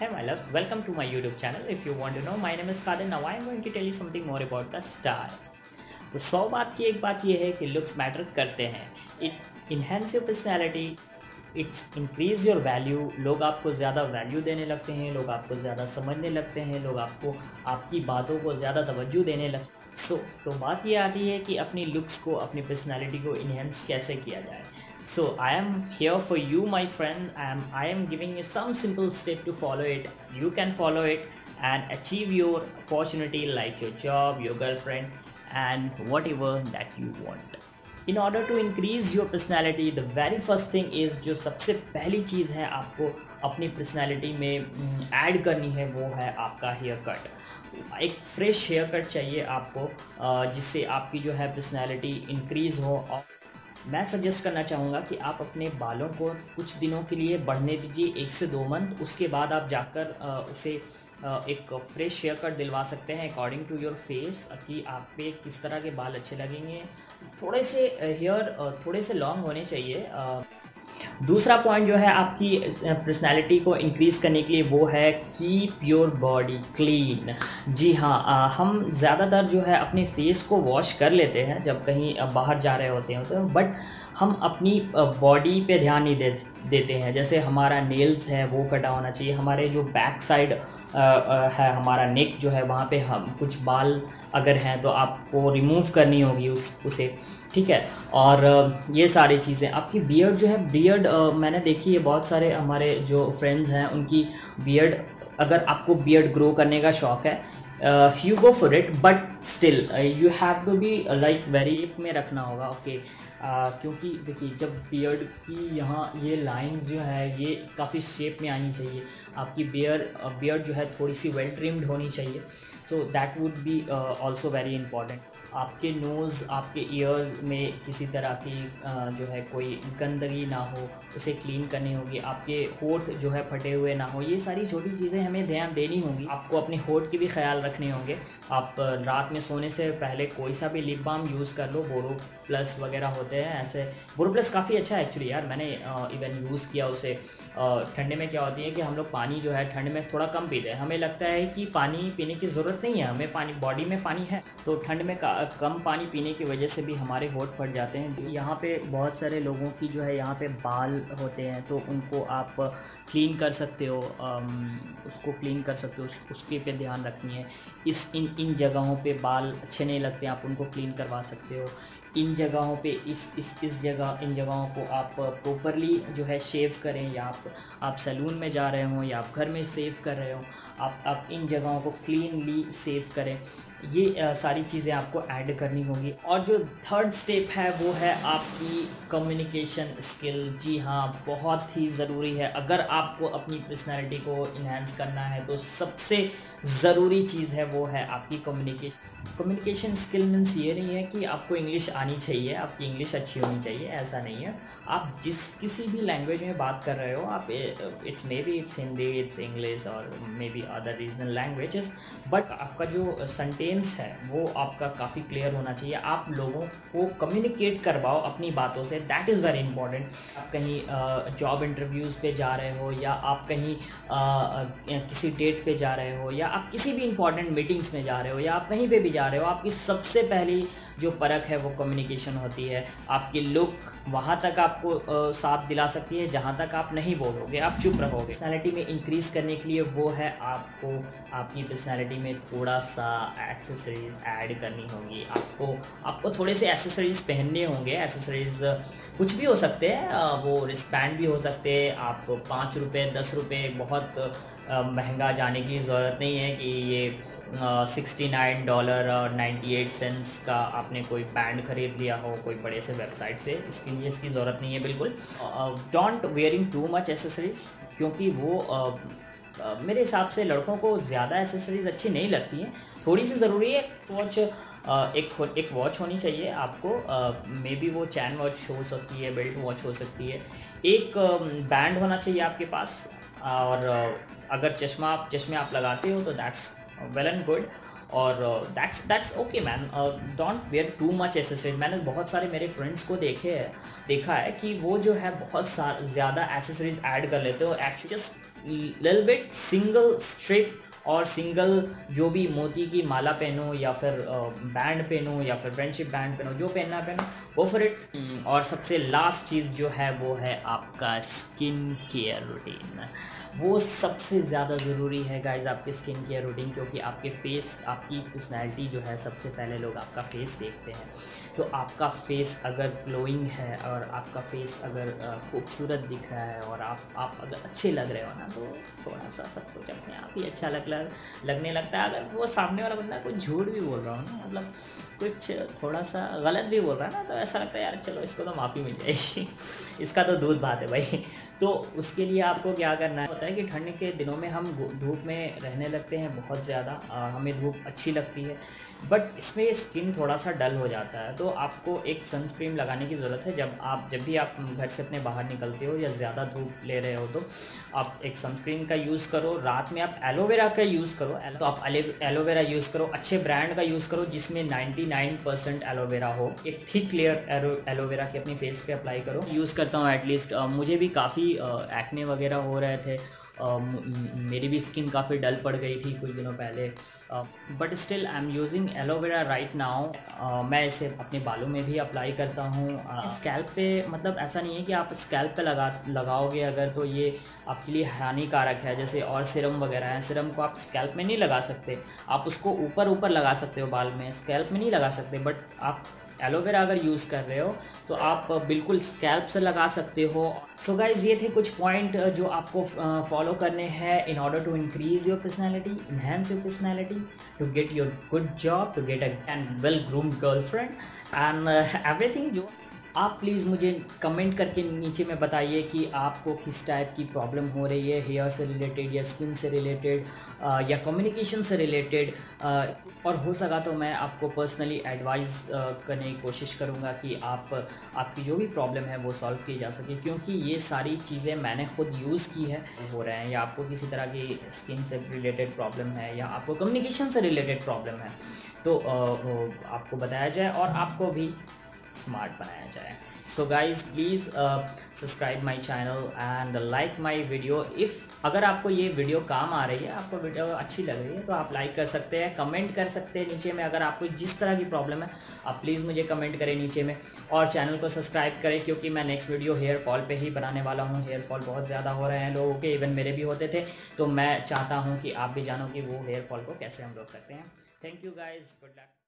Hey my loves, welcome to my YouTube channel. If you want to know, my name is Kader. Now I am going to tell you something more about the star. तो 100 बात की एक बात ये है कि looks matter करते हैं. It enhances your personality, it's increase your value. लोग आपको ज़्यादा value देने लगते हैं, लोग आपको ज़्यादा समझने लगते हैं, लोग आपको आपकी बातों को ज़्यादा तवज्जो देने लगते हैं. तो बात ये आती है कि अपनी लुक्स को, अपनी पर्सनैलिटी को इन्हेंस कैसे किया जाए. So I am here for you, my friend. I am giving you some simple step to follow it. You can follow it and achieve your opportunity, like your job, your girlfriend, and whatever that you want. In order to increase your personality, the very first thing is जो सबसे पहली चीज़ है आपको अपनी personality में add करनी है, वो है आपका haircut. एक fresh haircut चाहिए आपको, जिससे आपकी जो है personality increase हो. मैं सजेस्ट करना चाहूँगा कि आप अपने बालों को कुछ दिनों के लिए बढ़ने दीजिए, 1 से 2 मंथ. उसके बाद आप जाकर उसे एक फ्रेश हेयर कट दिलवा सकते हैं अकॉर्डिंग टू योर फेस, कि आप पे किस तरह के बाल अच्छे लगेंगे. थोड़े से हेयर थोड़े से लॉन्ग होने चाहिए. दूसरा पॉइंट जो है आपकी पर्सनैलिटी को इंक्रीज़ करने के लिए वो है कीप योर बॉडी क्लीन. जी हाँ, हम ज़्यादातर जो है अपने फेस को वॉश कर लेते हैं जब कहीं बाहर जा रहे होते हैं तो, बट हम अपनी बॉडी पे ध्यान नहीं देते हैं. जैसे हमारा नेल्स है वो कटा होना चाहिए, हमारे जो बैक साइड है हमारा नेक जो है वहाँ पे हम कुछ बाल अगर हैं तो आपको रिमूव करनी होगी उसे, ठीक है. और ये सारी चीज़ें, आपकी बियर्ड जो है, बियर्ड मैंने देखी है बहुत सारे हमारे जो फ्रेंड्स हैं उनकी बियर्ड. अगर आपको बियर्ड ग्रो करने का शौक़ है, you go for it, but still you have to be like very shape में रखना होगा, ओके. क्योंकि देखिए जब बियर्ड की यहाँ ये लाइंस जो है ये काफ़ी शेप में आनी चाहिए. आपकी बियर्ड जो है थोड़ी सी वेल ट्रिम्ड होनी चाहिए, so that would be also very important. आपके नोज़, आपके ईयर में किसी तरह की जो है कोई गंदगी ना हो, उसे क्लीन करनी होगी. आपके होंठ जो है फटे हुए ना हो, ये सारी छोटी चीज़ें हमें ध्यान देनी होगी. आपको अपने होंठ के भी ख्याल रखने होंगे. आप रात में सोने से पहले कोई सा भी लिप बाम यूज़ कर लो, बोरो प्लस वगैरह होते हैं ऐसे. बोरो प्लस काफ़ी अच्छा है एक्चुअली यार, मैंने इवन यूज़ किया उसे. ठंडे में क्या होती है कि हम लोग पानी जो है ठंड में थोड़ा कम पीते हैं, हमें लगता है कि पानी पीने की ज़रूरत नहीं है, हमें पानी, बॉडी में पानी है. तो ठंड में कम पानी पीने की वजह से भी हमारे होंठ फट जाते हैं. यहाँ पे बहुत सारे लोगों की जो है यहाँ पे बाल होते हैं, तो उनको आप क्लीन कर सकते हो, उसको क्लीन कर सकते हो, उसके पे ध्यान रखनी है. इन जगहों पे बाल अच्छे नहीं लगते, आप उनको क्लीन करवा सकते हो. इन जगहों पे इस जगह, इन जगहों को आप प्रॉपरली जो है शेव करें, या आप सैलून में जा रहे हो या आप घर में शेव कर रहे हो, आप इन जगहों को क्लीनली शेव करें. ये सारी चीज़ें आपको ऐड करनी होगी. और जो थर्ड स्टेप है वो है आपकी कम्युनिकेशन स्किल. जी हाँ, बहुत ही ज़रूरी है. अगर आपको अपनी पर्सनैलिटी को इन्हेंस करना है तो सबसे ज़रूरी चीज़ है वो है आपकी कम्युनिकेशन स्किल. मीन्स ये नहीं है कि आपको इंग्लिश आनी चाहिए, आपकी इंग्लिश अच्छी होनी चाहिए, ऐसा नहीं है. आप जिस किसी भी लैंग्वेज में बात कर रहे हो, आप it's maybe it's Hindi, it's English और maybe other regional languages, but आपका जो सेंटेंस है वो आपका काफ़ी क्लियर होना चाहिए. आप लोगों को कम्युनिकेट करवाओ अपनी बातों से, दैट इज़ वेरी इंपॉर्टेंट. आप कहीं जॉब इंटरव्यूज़ पे जा रहे हो, या आप कहीं किसी डेट पे जा रहे हो, या आप किसी भी इंपॉर्टेंट मीटिंग्स में जा रहे हो, या आप कहीं पे भी जा रहे हो, आपकी सबसे पहली जो परख है वो कम्युनिकेशन होती है. आपकी लुक वहाँ तक आपको साथ दिला सकती है जहाँ तक आप नहीं बोलोगे, आप चुप रहोगे. पर्सनैलिटी में इंक्रीज़ करने के लिए वो है आपको आपकी पर्सनैलिटी में थोड़ा सा एक्सेसरीज़ ऐड करनी होगी. आपको थोड़े से एक्सेसरीज़ पहनने होंगे. एक्सेसरीज़ कुछ भी हो सकते हैं, वो रिस्टबैंड भी हो सकते हैं. आप 5 रुपये 10 रुपये बहुत महंगा जाने की ज़रूरत नहीं है कि ये $69 और 98 सेंट्स का आपने कोई बैंड ख़रीद लिया हो कोई बड़े से वेबसाइट से. इसके लिए इसकी ज़रूरत नहीं है बिल्कुल. Don't wearing too much accessories, क्योंकि वो मेरे हिसाब से लड़कों को ज़्यादा एसेसरीज़ अच्छी नहीं लगती हैं. थोड़ी सी ज़रूरी है. एक वॉच होनी चाहिए आपको, मे बी वो चैन वॉच हो सकती है, बेल्ट वॉच हो सकती है. एक बैंड होना चाहिए आपके पास. और अगर चश्मे आप लगाते हो तो दैट्स वेल एंड गुड, और that's okay man. Don't wear too much accessories. मैंने बहुत सारे मेरे फ्रेंड्स को देखा है कि वो जो है बहुत ज़्यादा एसेसरीज ऐड कर लेते हो. Actually just little bit single strip और सिंगल जो भी मोती की माला पहनो या फिर बैंड पहनो या फिर फ्रेंडशिप बैंड पहनो, जो पहनना पहनो वो फॉर इट। और सबसे लास्ट चीज़ जो है वो है आपका स्किन केयर रूटीन। वो सबसे ज़्यादा ज़रूरी है गाइज आपके स्किन केयर रूटीन, क्योंकि आपके फेस, आपकी पर्सनैलिटी जो है, सबसे पहले लोग आपका फेस देखते हैं। तो आपका फेस अगर ग्लोइंग है और आपका फेस अगर खूबसूरत दिख रहा है और आप अगर अच्छे लग रहे हो ना, तो थोड़ा सा सब कुछ अपने आप ही अच्छा लगने लगता है। अगर वो सामने वाला बंदा कुछ झूठ भी बोल रहा हो ना, मतलब कुछ थोड़ा सा गलत भी बोल रहा है ना, तो ऐसा लगता है यार चलो इसको तो माफ़ी मिल जाएगी इसका तो दूध भात है भाई। तो उसके लिए आपको क्या करना होता है कि ठंड के दिनों में हम धूप में रहने लगते हैं बहुत ज़्यादा, हमें धूप अच्छी लगती है बट इसमें स्किन थोड़ा सा डल हो जाता है। तो आपको एक सनस्क्रीन लगाने की ज़रूरत है। जब भी आप घर से अपने बाहर निकलते हो या ज़्यादा धूप ले रहे हो तो आप एक सनस्क्रीन का यूज़ करो। रात में आप एलोवेरा का यूज़ करो, तो आप एलोवेरा यूज़ करो, अच्छे ब्रांड का यूज़ करो जिसमें 99% एलोवेरा हो। एक थिक लेयर एलोवेरा की अपने फेस पे अप्लाई करो। यूज़ करता हूँ एटलीस्ट, मुझे भी काफ़ी एक्ने वगैरह हो रहे थे, मेरी भी स्किन काफ़ी डल पड़ गई थी कुछ दिनों पहले, but still I am using aloe vera right now. मैं इसे अपने बालों में भी अप्लाई करता हूँ, स्कैल्प पे। मतलब ऐसा नहीं है कि आप स्कैल्प पे लगाओगे अगर तो ये आपके लिए हानिकारक है। जैसे और सिरम वगैरह है, सिरम को आप स्कैल्प में नहीं लगा सकते, आप उसको ऊपर लगा सकते हो बाल में, स्कैल्प में नहीं लगा सकते। बट आप एलोवेरा अगर यूज़ कर रहे हो तो आप बिल्कुल स्कैल्प से लगा सकते हो। सो गाइज ये थे कुछ पॉइंट जो आपको फॉलो करने हैं in order to increase your personality, enhance your personality, to get your good job, to get and well groomed girlfriend and everything. जो आप प्लीज़ मुझे कमेंट करके नीचे में बताइए कि आपको किस टाइप की प्रॉब्लम हो रही है, हेयर से रिलेटेड या स्किन से रिलेटेड या कम्युनिकेशन से रिलेटेड, और हो सका तो मैं आपको पर्सनली एडवाइस करने की कोशिश करूँगा कि आपकी जो भी प्रॉब्लम है वो सॉल्व की जा सके। क्योंकि ये सारी चीज़ें मैंने खुद यूज़ की है। हो रहे हैं या आपको किसी तरह की स्किन से रिलेटेड प्रॉब्लम है या आपको कम्युनिकेशन से रिलेटेड प्रॉब्लम है तो आपको बताया जाए और आपको भी स्मार्ट बनाया जाए। So guys please subscribe my channel and like my video. अगर आपको ये वीडियो काम आ रही है, आपको वीडियो अच्छी लग रही है तो आप लाइक कर सकते हैं, कमेंट कर सकते हैं नीचे में। अगर आपको जिस तरह की प्रॉब्लम है आप प्लीज़ मुझे कमेंट करें नीचे में, और चैनल को सब्सक्राइब करें क्योंकि मैं नेक्स्ट वीडियो हेयर फॉल पे ही बनाने वाला हूँ। हेयर फॉल बहुत ज़्यादा हो रहे हैं लोगों के, इवन मेरे भी होते थे, तो मैं चाहता हूँ कि आप भी जानो कि वो हेयर फॉल को कैसे हम रोक सकते हैं। Thank you guys, good luck.